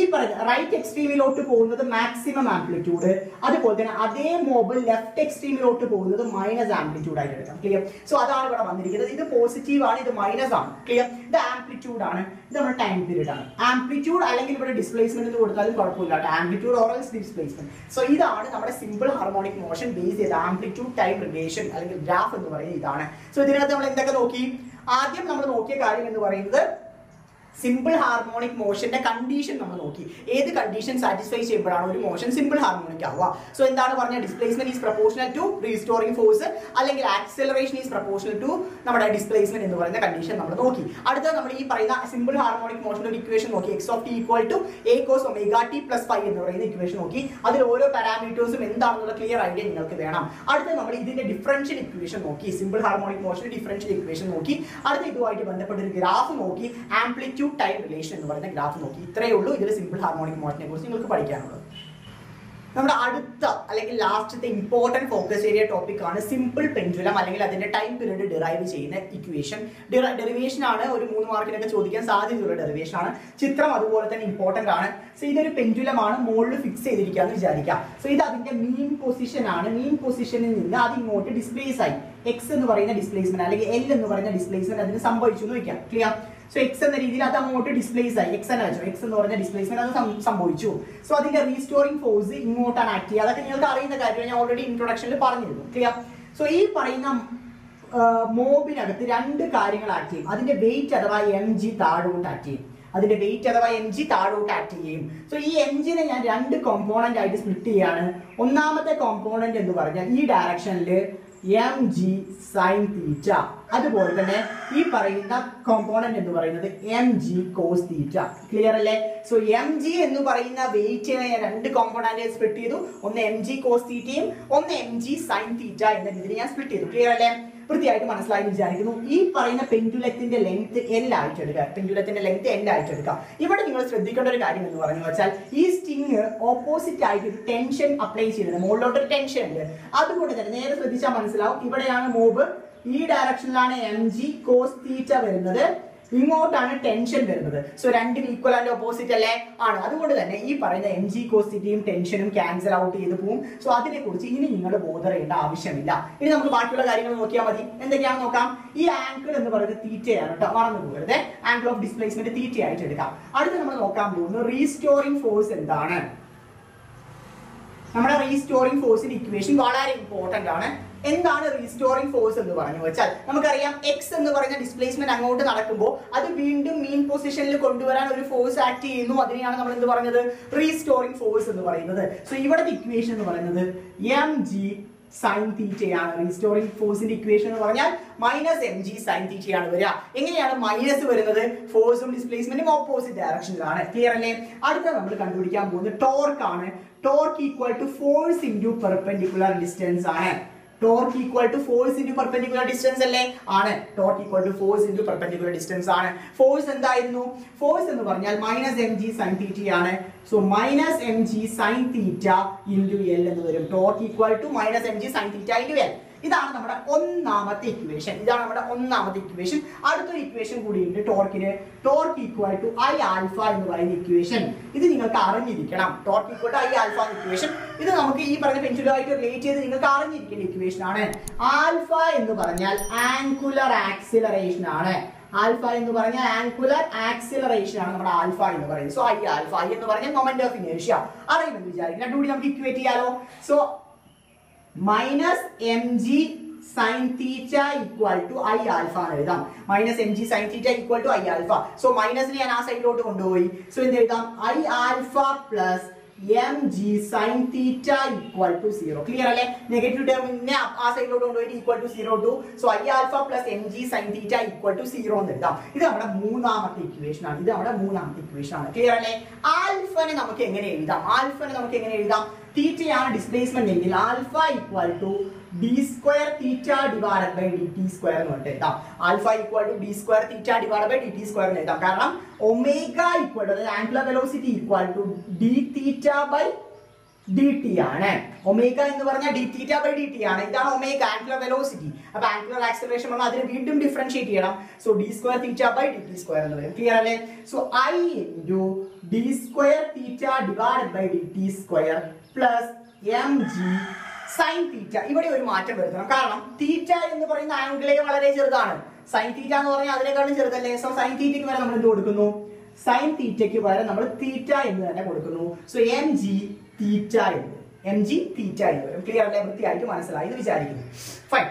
റൈറ്റ് എക്സ്ട്രീമിലോട്ട് പോകുന്നത് മാക്സിമം ആംപ്ലിറ്റ്യൂഡ്, അതുപോലെ തന്നെ അതേ മൊബൈൽ ലെഫ്റ്റ് എക്സ്ട്രീമിലോട്ട് പോകുന്നത് മൈനസ് ആംപ്ലിറ്റ്യൂഡ് ആയിട്ട് എടുക്കാം. ക്ലിയർ? സോ അതാണ് ഇവിടെ വന്നിരിക്കുന്നത്. ഇത് പോസിറ്റീവ് ആണ്, ഇത് മൈനസ് ആണ്. ക്ലിയർ? ഇത് ആംപ്ലിറ്റ്യൂഡ് ആണ്, ഇത് നമ്മുടെ ടൈം പീരീഡ് ആണ്. ആംപ്ലിറ്റ്യൂഡ് അല്ലെങ്കിൽ ഇവിടെ ഡിസ്പ്ലേസ്മെന്റ് കൊടുത്താലും കുഴപ്പമില്ല, amplitude or else displacement. So ഇതാണ് നമ്മുടെ സിമ്പിൾ ഹാർമോണിക് മോഷൻ ബേസ് ചെയ്ത ആംപ്ലിറ്റ്യൂഡ് ടൈം റിലേഷൻ അല്ലെങ്കിൽ ഗ്രാഫ് എന്ന് പറയുന്നത് ഇതാണ്. സോ ഇതിനകത്ത് നമ്മൾ എന്തൊക്കെ നോക്കി? ആദ്യം നമ്മൾ നോക്കിയ കാര്യം എന്ന് പറയുന്നത് സിമ്പിൾ ഹാർമോണിക് മോഷന്റെ കണ്ടീഷൻ നമ്മൾ നോക്കി. ഏത് കണ്ടീഷൻ സാറ്റിസ്ഫൈ ചെയ്യുമ്പോഴാണ് ഒരു മോഷൻ സിമ്പിൾ ഹാർമോണിക് ആവുക? സോ എന്താണ് പറഞ്ഞത്? Displacement is proportional to restoring force അല്ലെങ്കിൽ ആക്സിലറേഷൻ ഈസ് പ്രൊപ്പോർഷണൽ ടു നമ്മുടെ ഡിസ്പ്ലേസ്മെന്റ് എന്ന് പറയുന്ന കണ്ടീഷൻ നമ്മൾ നോക്കി. അടുത്ത നമ്മൾ ഈ പറയുന്ന സിമ്പിൾ ഹാർമോണിക് മോഷന്റെ ഒരു ഇക്വേഷൻ നോക്കി, X of T equal to A cos omega T plus five എന്ന് പറയുന്ന ഇക്വേഷൻ നോക്കി. അതിൽ ഓരോ പാരാമീറ്റേഴ്സും എന്താണെന്നുള്ള ക്ലിയർ ഐഡിയ നിങ്ങൾക്ക് വേണം. അടുത്ത നമ്മൾ ഇതിന്റെ ഡിഫറൻഷ്യൽ ഇക്വേഷൻ നോക്കി, സിമ്പിൾ ഹാർമോണിക് മോഷന്റെ ഡിഫറൻഷ്യൽ ഇക്വേഷൻ നോക്കി. അടുത്ത ഇതുമായിട്ട് ബന്ധപ്പെട്ട ഒരു ഗ്രാഫ് നോക്കി, ആംപ്ലിറ്റ്യൂഡ് ടൈം റിലേഷൻ എന്ന് പറയുന്ന ഗ്രാഫ് നോക്കി. ഇത്രയേ ഉള്ളൂ ഇതിൽ സിമ്പിൾ ഹാർമോണിക് മോഷനെ കുറിച്ച് നിങ്ങൾക്ക് പഠിക്കാനുള്ളത്. നമ്മുടെ അടുത്ത അല്ലെങ്കിൽ ലാസ്റ്റത്തെ ഇമ്പോർട്ടന്റ് ഫോക്കസ് ഏരിയ ടോപ്പിക് ആണ് സിമ്പിൾ പെൻഡുലം അല്ലെങ്കിൽ അതിന്റെ ടൈം പീരീഡ് ഡിറൈവ് ചെയ്യുന്ന ഇക്വേഷൻ. ഡെറിവേഷൻ ആണ്, ഒരു 3 മാർക്കിനൊക്കെ ചോദിക്കാൻ സാധ്യതയുള്ള ഡെറിവേഷൻ ആണ്. ചിത്രം അതുപോലെ തന്നെ ഇമ്പോർട്ടന്റ് ആണ്. സോ ഇതൊരു പെൻഡുലമാണ്, മുകളിൽ ഫിക്സ് ചെയ്തിരിക്കുകയെന്ന് വിചാരിക്കാം. സോ ഇത് അതിന്റെ മീൻ പൊസിഷൻ ആണ്. മീൻ പൊസിഷനിൽ നിന്ന് അത് ഇങ്ങോട്ട് ഡിസ്പ്ലേസ് ആയി. എക്സ് എന്ന് പറയുന്ന ഡിസ്പ്ലേസ്മെന്റ് അല്ലെങ്കിൽ എൽ എന്ന് പറയുന്ന ഡിസ്പ്ലേസ്മെന്റ് അതിന് സംഭവിച്ചു എന്ന് വയ്ക്കാം. ക്ലിയർ? സോ എക്സ് എന്ന രീതിയിൽ അത് അങ്ങോട്ട് ഡിസ്പ്ലേസ് ആയി. എക്സ് എന്ന് വെച്ചോ, എക്സ് എന്ന് പറഞ്ഞ ഡിസ്പ്ലേസ്മെന്റ് അത് സംഭവിച്ചു. സോ അതിന്റെ റീസ്റ്റോറിംഗ് ഫോഴ്സ് ഇങ്ങോട്ടാണ് ആക്ട് ചെയ്യുക. അതൊക്കെ നിങ്ങൾക്ക് അറിയുന്ന കാര്യമാണ്, ഞാൻ ഓൾറെഡി ഇൻട്രൊഡക്ഷനിൽ പറഞ്ഞിരുന്നു. ക്ലിയർ? സോ ഈ പറയുന്ന മോബിനകത്ത് രണ്ട് കാര്യങ്ങൾ ആക്ട് ചെയ്യും. അതിന്റെ വെയിറ്റ് അഥവാ എം ജി താഴോട്ട് ആക്ട് ചെയ്യും. അതിന്റെ വെയിറ്റ് അഥവാ എം ജി താഴോട്ട് ആക്ട് ചെയ്യും. സോ ഈ എം ജിനെ ഞാൻ രണ്ട് കോമ്പോണന്റ് ആയിട്ട് സ്പ്ലിറ്റ് ചെയ്യാണ്. ഒന്നാമത്തെ കോമ്പോണന്റ് എന്ന് പറഞ്ഞാൽ ഈ ഡയറക്ഷനിൽ എം ജി സൈൻ തീറ്റ, അതുപോലെ തന്നെ ഈ പറയുന്ന കോമ്പോണന്റ് എന്ന് പറയുന്നത് M G cos theta. Clear അല്ലേ? സോ എം ജി എന്ന് പറയുന്ന വെയിറ്റിനെ ഞാൻ രണ്ട് കോമ്പോണന്റ് സ്പ്ലിറ്റ് ചെയ്തു. ഒന്ന് എം ജി കോസ് തീറ്റയും ഒന്ന് എം ജി സൈൻ തീറ്റ എന്ന രീതിയിൽ ഞാൻ സ്പ്ലിറ്റ് ചെയ്തു. ക്ലിയർ അല്ലേ? വൃത്തിയായിട്ട് മനസ്സിലായി വിചാരിക്കുന്നു. ഈ പറയുന്ന പെൻഡുലത്തിന്റെ ലെങ്ത് എൽ ആയിട്ട് എടുക്കുക. പെൻഡുലത്തിന്റെ ലെങ്ത് എൽ ആയിട്ട് എടുക്കുക. ഇവിടെ നിങ്ങൾ ശ്രദ്ധിക്കേണ്ട ഒരു കാര്യം എന്ന് പറഞ്ഞു വെച്ചാൽ ഈ സ്റ്റിങ് ഓപ്പോസിറ്റ് ആയിട്ട് ഒരു ടെൻഷൻ അപ്ലൈ ചെയ്യുന്നത്, മുകളിലോട്ടൊരു ടെൻഷൻ ഉണ്ട്. അതുകൊണ്ട് തന്നെ നേരെ ശ്രദ്ധിച്ചാൽ മനസ്സിലാവും, ഇവിടെയാണ് മോബ്, ഈ ഡയറക്ഷനിലാണ് എം ജി കോസ് തീറ്റ വരുന്നത്, ഇങ്ങോട്ടാണ് ടെൻഷൻ വരുന്നത്. സോ രണ്ടും ഈക്വൽ ആൻഡ് ഓപ്പോസിറ്റ് അല്ലേ? ആണ്. അതുകൊണ്ട് തന്നെ ഈ പറയുന്ന എം ജി കോസ് തീറ്റയും ടെൻഷനും ക്യാൻസൽ ഔട്ട് ചെയ്ത് പോവും. സോ അതിനെ കുറിച്ച് ഇനി നിങ്ങൾ ബോധർ ചെയ്യേണ്ട ആവശ്യമില്ല. ഇനി നമുക്ക് ബാക്കിയുള്ള കാര്യങ്ങൾ നോക്കിയാൽ മതി. എന്തൊക്കെയാണെന്ന് നോക്കാം. ഈ ആംഗിൾ എന്ന് പറയുന്നത് തീറ്റയാണ് കേട്ടോ, മറന്നു പോകരുത്. ആംഗിൾ ഓഫ് ഡിസ്പ്ലേസ്മെന്റ് തീറ്റയായിട്ട് എടുക്കാം. അടുത്ത് നമ്മൾ നോക്കാൻ പോകുന്നത് റീസ്റ്റോറിംഗ് ഫോഴ്സ് എന്താണ്. നമ്മുടെ റീസ്റ്റോറിംഗ് ഫോഴ്സിന്റെ ഇക്വേഷൻ വളരെ ഇമ്പോർട്ടന്റ് ആണ്. എന്താണ് റീസ്റ്റോറിംഗ് ഫോഴ്സ് എന്ന് പറഞ്ഞു വെച്ചാൽ നമുക്കറിയാം, എക്സ് എന്ന് പറഞ്ഞ ഡിസ്പ്ലേസ്മെന്റ് അങ്ങോട്ട് നടക്കുമ്പോൾ അത് വീണ്ടും മീൻ പൊസിഷനിൽ കൊണ്ടുവരാൻ ഒരു ഫോഴ്സ് ആക്ട് ചെയ്യുന്നു. അതിനെയാണ് നമ്മൾ എന്ത് പറഞ്ഞത്? റീസ്റ്റോറിംഗ് ഫോഴ്സ് എന്ന് പറയുന്നത്. സോ ഇവിടുത്തെ ഇക്വേഷൻ എന്ന് പറയുന്നത് എം ജി sin theta ആണ്. റിസ്റ്റോറിംഗ് ഫോഴ്സിന്റെ ഇക്വേഷൻ എന്ന് പറഞ്ഞാൽ -mg sin theta ആണ് വരിക. എങ്ങനെയാണ് മൈനസ് വരുന്നത്? ഫോഴ്സും ഡിസ്പ്ലേസ്മെന്റും ഓപ്പോസിറ്റ് ഡയറക്ഷനിലാണ്. ക്ലിയർ അല്ലേ? അടുത്ത നമ്മൾ കണ്ടുപിടിക്കാൻ പോകുന്നത് ടോർക്ക് ആണ്. Torque equal to force into perpendicular distance ആണ്. Torque equal to force into perpendicular distance अल्ले आने torque equal to force into perpendicular distance आने force अंदा इतनो force अंदो Banyal minus mg sin theta आने so minus mg sin theta into L अंदो वेरियम torque equal to minus mg sin theta into L ഇതാണ് നമ്മുടെ ഒന്നാമത്തെ equation. അടുത്തൊരു equation കൂടിയുണ്ട് ടോർക്കിന്. Torque equal to I alpha എന്ന് പറയുന്ന ഇക്വേഷൻ. ഇത് നിങ്ങൾക്ക് അറിഞ്ഞിരിക്കണം. Torque equal to I alpha എന്ന ഇക്വേഷൻ ഇത് നമുക്ക് ഈ പറഞ്ഞ പെൻഡിക്കുലറായിട്ട് റിലേറ്റ് ചെയ്ത് നിങ്ങൾക്ക് അറിഞ്ഞിരിക്കേണ്ട ഇക്വേഷൻ ആണ്. ആൽഫ എന്ന് പറഞ്ഞാൽ ആംഗുലർ ആക്സിലറേഷൻ ആണ്. ആൽഫ എന്ന് പറഞ്ഞാൽ ആംഗുലർ ആക്സിലറേഷൻ ആണ് നമ്മുടെ ആൽഫ എന്ന് പറയുന്നത്. സോ ഐ ആൽഫ എന്ന് പറഞ്ഞാൽ മൊമെന്റ് ഓഫ് ഇനേർഷ്യ. അറിയുമെന്ന് വിചാരിക്കും. രണ്ടുകൂടി നമുക്ക് ഇക്വേറ്റ് ചെയ്യാലോ. So minus mg sin theta equal to I alpha एदाम minus mg sin theta equal to I alpha so minus ने याना side लोट कोंडो होई so इन्द एदाम I alpha plus mg sin theta equal to zero clear अले negative term ने आ side लोट कोंडो होई equal to zero to so I alpha plus mg sin theta equal to zero ने एदाम इद हमारा മൂന്നാമത്തെ equation ആണ്. Clear अले alpha ने नमके एंगने एदाम തീറ്റയാണ് ഡിസ്പ്ലേസ്മെന്റ് എങ്കിൽ alpha equal to D square theta divided by D T square എന്ന് എഴുതാം. Alpha equal to D square theta divided by D T square എന്ന് എഴുതാം. കാരണം omega equal to angular velocity equal to D theta by D T ആണ്. Omega എന്ന് പറഞ്ഞാൽ D theta by D T ആണ്. ഇതാണ് ഒമേഗ ആംഗുലർ വെലോസിറ്റി. അപ്പോൾ angular acceleration നമ്മൾ അതിനെ വീണ്ടും ഡിഫറൻഷിയേറ്റ് ചെയ്യണം. So D square theta by D T square എന്ന് വരും. ക്ലിയർ അല്ലേ? So I into D square theta divided by D T square plus M G sine theta. ഇവിടെ ഒരു മാറ്റം വരുത്തണം. കാരണം തീറ്റ എന്ന് പറയുന്ന ആംഗിളേ വളരെ ചെറുതാണ്. സൈൻ തീറ്റ എന്ന് പറഞ്ഞാൽ അതിനേക്കാളും ചെറുതല്ലേ. സോ സൈൻ തീറ്റയ്ക്ക് വരെ നമ്മൾ എന്ത് കൊടുക്കുന്നു? സൈൻ തീറ്റയ്ക്ക് വരെ നമ്മൾ തീറ്റ എന്ന് തന്നെ കൊടുക്കുന്നു. സോ എം ജി തീറ്റ എന്ന് വരും. ക്ലിയർ അല്ലേ? വൃത്തിയായിട്ട് മനസ്സിലായി എന്ന് വിചാരിക്കുന്നു. ഫൈൻ.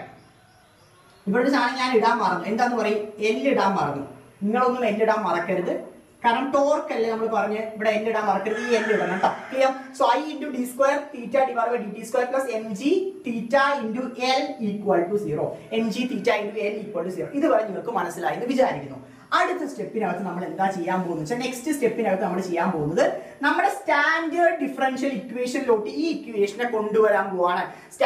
ഇവിടെ ഒരു സാധനം ഞാൻ ഇടാൻ മറന്നു. എന്താന്ന് പറയും? എല്ലിടാൻ മറന്നു. നിങ്ങളൊന്നും എല്ലിടാൻ മറക്കരുത്. കാരണം ടോർക്ക് അല്ലേ നമ്മൾ പറഞ്ഞ്. ഇവിടെ എല്ലിടാൻ മറക്കരുത്. ഈ എല്ലിടണം കേട്ടോ. Clear? So i into d square theta divided by dt square plus mg theta into l equal to 0. mg theta into l equal to 0. ഇതുവരെ നിങ്ങൾക്ക് മനസ്സിലായി എന്ന് വിചാരിക്കുന്നു. അടുത്ത സ്റ്റെപ്പിനകത്ത് നമ്മൾ എന്താ ചെയ്യാൻ പോകുന്നത് വെച്ചാൽ നെക്സ്റ്റ് സ്റ്റെപ്പിനകത്ത് നമ്മൾ ചെയ്യാൻ പോകുന്നത് നമ്മുടെ സ്റ്റാൻഡേർഡ് ഡിഫറൻഷ്യൽ ഇക്വേഷനിലോട്ട് ഈ ഇക്വേഷനെ കൊണ്ടുവരാൻ പോവാണ്. സോ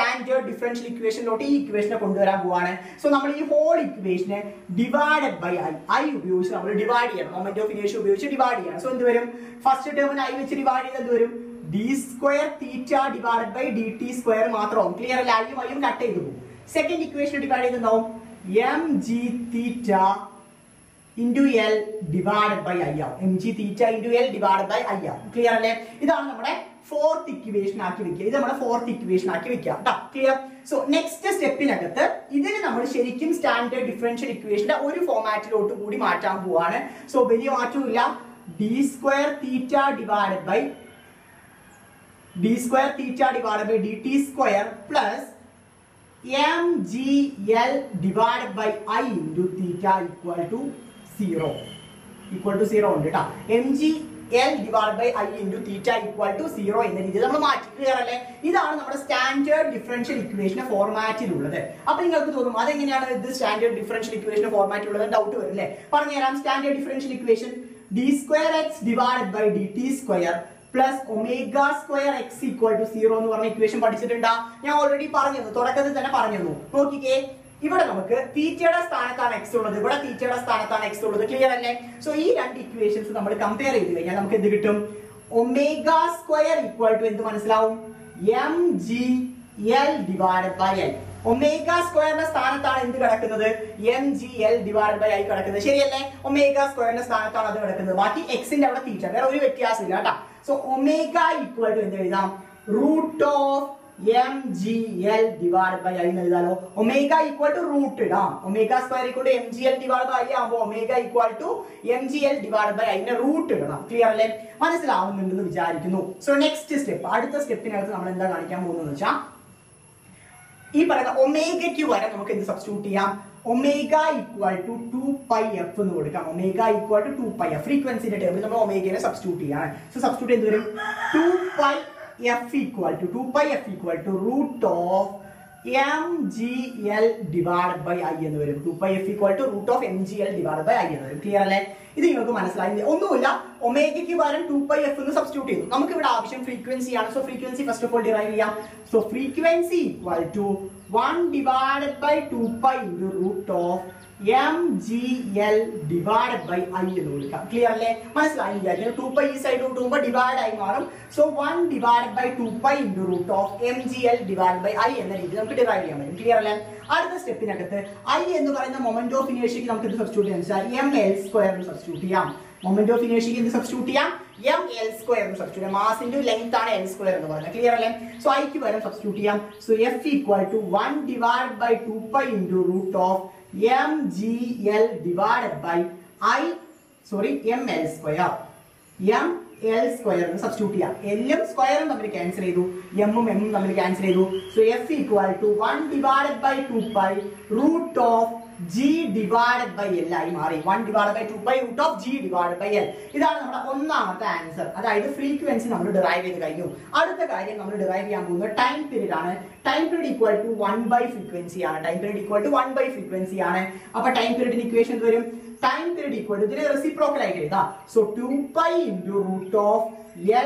നമ്മൾ ഈ ഹോൾ ഇക്വേഷനെ ഡിവൈഡഡ് ബൈ ഐ ഐ ഉപയോഗിച്ച് നമ്മൾ ഡിവൈഡ് ചെയ്യണം. മൊമെന്റ് ഓഫ് ഇനേർഷ്യ ഉപയോഗിച്ച് ഡിവൈഡ് ചെയ്യണം. സോ എന്ത് വരും? ഫസ്റ്റ് ടേമിന് ഐ വെച്ച് ഡിവൈഡ് ചെയ്ത് എന്ത് വരും? D square theta divide by D T square മാത്രമാവും. ക്ലിയർ അല്ലേ? ഐയും ഐയും കട്ട് ചെയ്ത് പോകും. സെക്കൻഡ് ഇക്വേഷൻ ഡിവൈഡ് ചെയ്തെന്താവും? M G theta into L divided by I ആവും. mg theta into L divided by I ആവും. ക്ലിയർ അല്ലേ? ഇതാണ് നമ്മുടെ ഫോർത്ത് ഇക്വേഷൻ ആക്കി വെക്കുക. കേട്ടോ. ക്ലിയർ? സോ നെക്സ്റ്റ് സ്റ്റെപ്പിനകത്ത് ഇതിന് നമ്മൾ ശരിക്കും സ്റ്റാൻഡേർഡ് ഡിഫറൻഷ്യൽ ഇക്വേഷന്റെ ഒരു ഫോർമാറ്റിലോട്ട് കൂടി മാറ്റാൻ പോവാണ്. സോ വലിയ മാറ്റമില്ല. D square theta divided by D T square plus M G L divided by I into theta equal to zero ഉണ്ട് കേട്ടോ. M G L divide by I into theta equal to zero എന്ന രീതിയിൽ നമ്മൾ മാറ്റി. Clear അല്ലേ? ഇതാണ് നമ്മുടെ standard differential ഇക്വേഷന്റെ ഫോർമാറ്റിലുള്ളത്. അപ്പൊ നിങ്ങൾക്ക് തോന്നും അതെങ്ങനെയാണ് ഇത് സ്റ്റാൻഡേർഡ് ഡിഫറൻഷ്യൽ ഇക്വേഷന്റെ ഫോർമാറ്റിലുള്ളത്? ഡൗട്ട് വരും അല്ലേ? പറഞ്ഞുതരാം. Standard differential equation D square X divide by D T square plus omega square X equal to zero എന്ന് പറഞ്ഞ ഇക്വേഷൻ പഠിച്ചിട്ടുണ്ടാ? ഞാൻ ഓൾറെഡി പറഞ്ഞു തന്നു. തുടക്കത്തിൽ തന്നെ പറഞ്ഞു തന്നു. നോക്കിക്കേ, ഇവിടെ നമുക്ക് തീറ്റയുടെ സ്ഥാനത്താണ് എക്സ് ഉള്ളത്. ഇവിടെ തീറ്റയുടെ സ്ഥാനത്താണ് എക്സ് ഉള്ളത്. ക്ലിയർ അല്ലേ? സോ ഈ രണ്ട് ഇക്വേഷൻസ് നമ്മൾ കമ്പയർ ചെയ്ത് കഴിഞ്ഞാൽ നമുക്ക് എന്ത് കിട്ടും? ഒമേഗ സ്ക്വയർ ഈക്വൽ ടു എന്ത് മനസ്സിലാവും? M G L divided by L. Omega സ്ക്വയറിന്റെ സ്ഥാനത്താണ് എന്ത് കിടക്കുന്നത്? M G L divided by I കിടക്കുന്നത്. ശരിയല്ലേ? ഒമേഗ സ്ക്വയറിന്റെ സ്ഥാനത്താണ് അത് കിടക്കുന്നത്. ബാക്കി എക്സിന്റെ അവിടെ തീറ്റ, വേറെ ഒരു വ്യത്യാസം ഇല്ല കേട്ടോ. സോ ഒമേഗ ഈക്വൽ ടു എന്ത് എഴുതാം? Root of mgl divided by i എഴുതാലോ. omega equal to root ഇടാം. omega square equal to mgl divided by i ആവുമ്പോൾ omega equal to mgl divided by i ന്റെ root ഇടണം. ക്ലിയർ അല്ലേ? മനസ്സിലാവുന്നുണ്ടെന്ന് വിചാരിക്കുന്നു. സോ നെക്സ്റ്റ് സ്റ്റെപ്പ്, അടുത്ത സ്റ്റെപ്പിനകത്ത് നമ്മൾ എന്താ കാണിക്കാൻ പോകുന്നതെന്ന് വെച്ചാൽ ഈ പറയുന്ന ഒമേഗയ്ക്ക് വരെ നമുക്ക് എന്ത് സബ്സ്റ്റിറ്റ്യൂട്ട് ചെയ്യാം? ഒമേഗ ഈക്വൽ ടു 2πf എന്ന് കൊടുക്കാം. Omega equal to 2πf. ഫ്രീക്വൻസിന്റെ ടേബിൾ നമ്മൾ ഒമേഗയെ സബ്സ്റ്റിറ്റ്യൂട്ട് ചെയ്യാണ്. സോ സബ്സ്റ്റിറ്റ്യൂട്ട് എന്ത് വരും? 2πf equal to root of MGL divided by I എന്ന് വരും. 2πf equal to root of MGL divided by I എന്ന് വരും. ക്ലിയർ അല്ലേ? ഇത് നിങ്ങൾക്ക് മനസ്സിലായില്ലേ? ഒന്നുമില്ല, ഒമേഗയ്ക്ക് പകരം 2πf എന്ന് സബ്സ്റ്റിറ്റ്യൂട്ട് ചെയ്തു. നമുക്ക് ഇവിടെ ആവശ്യം ഫ്രീക്വൻസി ആണ്. So frequency first of all derive ചെയ്യാം. So frequency equal to 1 divided by 2π into root of MGL divided by I എന്ന് വിളിക്കാം. ക്ലിയർ അല്ലേ? മനസ്സിലായില്ലേ? 2π ഈ സൈഡ് കൂട്ടുമ്പോൾ ഡിവൈഡ് ആയി മാറും. So 1 divided by 2π into root of MGL divided by I എന്ന രീതിയിൽ നമുക്ക് ഡിറൈവ് ചെയ്യാൻ പറ്റും. ക്ലിയർ അല്ലേ? അടുത്ത സ്റ്റെപ്പിനകത്ത് I എന്ന് പറയുന്ന മൊമെന്റ് ഓഫ് ഇനേർഷ്യക്ക് നമുക്ക് ഇത് സബ്സ്റ്റിറ്റ്യൂട്ട് ചെയ്യാം. ML² എന്ന് സബ്സ്റ്റിറ്റ്യൂട്ട് ചെയ്യാം. മൊമെന്റ് ഓഫ് ഇനേർഷ്യക്ക് എന്ത് സബ്സ്റ്റിറ്റ്യൂട്ട് ചെയ്യാം? ML² എന്ന് സബ്സ്റ്റിറ്റ്യൂട്ട് ചെയ്യാം. മാസ് ഇൻടു ലെങ്ത് ആണ് L² എന്ന് പറയുന്നത്. ക്ലിയർ അല്ലേ? സോ I ക്ക് പകരം സബ്സ്റ്റിറ്റ്യൂട്ട് ചെയ്യാം. So F equal to 1 divided by 2π into root of MGL divided by I, sorry, ML square में सब्स्टिट्यूट किया. LM square में हमने कैंसिल किया, M में M हमने कैंसिल किया. So F equal to 1 divided by 2 pi root of G divided by L आई मारे. 1 divided by 2 pi root of G divided by L. इधर हमारा ഒന്നാമത്തെ ആൻസർ. അതായത് ഫ്രീക്വൻസി നമ്മൾ ഡിറൈവ് ചെയ്തു കഴിഞ്ഞു. അടുത്ത കാര്യം നമ്മൾ ഡിറൈവ് ചെയ്യാൻ പോകുന്നത് ടൈം പീരീഡ് ആണ്. Time period equal to 1 frequency ആണ്. Time period equal to 1 frequency ആണ്. അപ്പോൾ ടൈം പീരീഡിന്റെ ഇക്വേഷൻ എന്ത് വരും? ടൈം പീരീഡ് ഈക്വൽ ടു ഇതിനെ റെസിപ്രോക്കൽ ആയിട്ട് എഴുതാം. So 2π into root of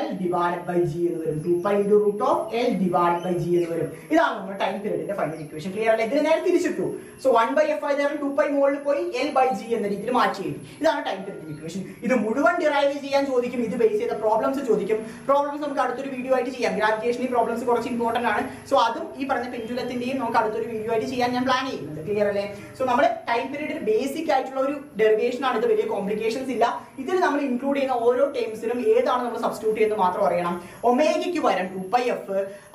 L divided by G എന്ന് വരും. 2π into root of L divided by G എന്ന് വരും. ഇതാണ് നമ്മുടെ ടൈം പീരീഡിന്റെ ഫൈനൽ ഇക്വേഷൻ. ക്ലിയർ അല്ലേ? ഇതിനെ നേരെ തിരിച്ചിട്ടു. സോ 1/f ആയി നേരെ 2π മുകളിൽ പോയി L by G എന്ന രീതിയിൽ മാറ്റി എഴുതി. ഇതാണ് ടൈം പീരീഡിന്റെ ഇക്വേഷൻ. ഇത് മുഴുവൻ ഡിറൈവ് ചെയ്യാൻ ചോദിക്കും. ഇത് ബേസ് ചെയ്ത പ്രോബ്ലംസ് ചോദിക്കും. പ്രോബ്ലംസ് നമുക്ക് അടുത്തൊരു വീഡിയോ ആയിട്ട് ചെയ്യാം. ഗ്രാവിറ്റേഷനിൽ പ്രോബ്ലംസ് കുറച്ച് ഇമ്പോർട്ടന്റ് ആണ്. സോ അതും ഈ പറഞ്ഞ പെൻഡുലത്തിന്റെയും നമുക്ക് അടുത്തൊരു വീഡിയോ ആയിട്ട് ചെയ്യാൻ ഞാൻ പ്ലാൻ ചെയ്യുന്നുണ്ട്. ക്ലിയർ അല്ലേ? സോ നമ്മൾ ടൈം പീരീഡിൽ ബേസിക് ആയിട്ടുള്ള ഒരു ഡെറിവേഷൻ ആണ്. ഇത് വലിയ കോംപ്ലിക്കേഷൻസ് ഇല്ല. ഇതിൽ നമ്മൾ ഇൻക്ലൂഡ് ചെയ്യുന്ന ഓരോ ടേംസിനും ഏതാണ് നമ്മൾ സബ്സ്റ്റിറ്റ്യൂട്ട് ചെയ്യുന്നത് മാത്രം അറിയണം. ഒമേഗയ്ക്ക് വരും 2πf,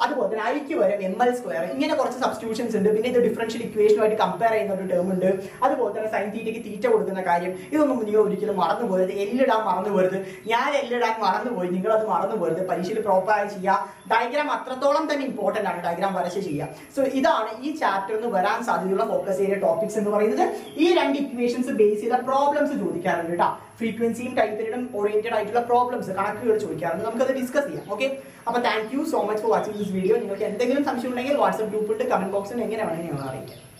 അതുപോലെ തന്നെ ഐക്ക് വരും ML². ഇങ്ങനെ കുറച്ച് സബ്സ്റ്റിറ്റ്യൂഷൻസ് ഉണ്ട്. പിന്നെ ഇത് ഡിഫറൻഷ്യൽ ഇക്വേഷനുമായിട്ട് കമ്പയർ ചെയ്യുന്ന ഒരു ടേം ഉണ്ട്. അതുപോലെ തന്നെ സൈൻ തീറ്റയ്ക്ക് തീറ്റ കൊടുക്കുന്ന കാര്യം, ഇതൊന്നും നിങ്ങൾ ഒരിക്കലും മറന്നു പോയത്. എല്ലിടാൻ മറന്നു പോയത്. ഞാൻ എല്ലിടാൻ മറന്നുപോയി, നിങ്ങളത് മറന്നു പോയത്. പരീക്ഷയിൽ പ്രോപ്പറായി ചെയ്യുക. ഡയഗ്രാം അത്രത്തോളം തന്നെ ഇമ്പോർട്ടന്റ് ആണ്. ഡയഗ്രാം വരച്ച് ചെയ്യുക. സോ ഇതാണ് ഈ ചാപ്റ്ററിന് വരാൻ സാധ്യതയുള്ള ഫോക്കസ് ഏരിയ ടോപ്പിക്സ് എന്ന് പറയുന്നത്. ഈ രണ്ട് ഇക്വേഷൻസ് ബേസ് ചെയ്ത പ്രോബ്ലംസ് ചോദിക്കാറുണ്ട് കേട്ടോ. ഫ്രീക്വൻസിയും ടൈം പീരീഡും ഓറിയന്റഡ് ആയിട്ടുള്ള പ്രോബ്ലംസ്, കണക്കുകൾ ചോദിക്കാറുണ്ട്. നമുക്കത് ഡിസ്കസ് ചെയ്യാം. ഓക്കെ, അപ്പോൾ thank you so much for watching this video. നിങ്ങൾക്ക് എന്തെങ്കിലും സംശയം ഉണ്ടെങ്കിൽ വാട്സ്ആപ്പ് ഗ്രൂപ്പിൽ കമന്റ് ബോക്സിൽ എങ്ങനെ വേണമെങ്കിൽ നിങ്ങൾ അറിയിക്കാം.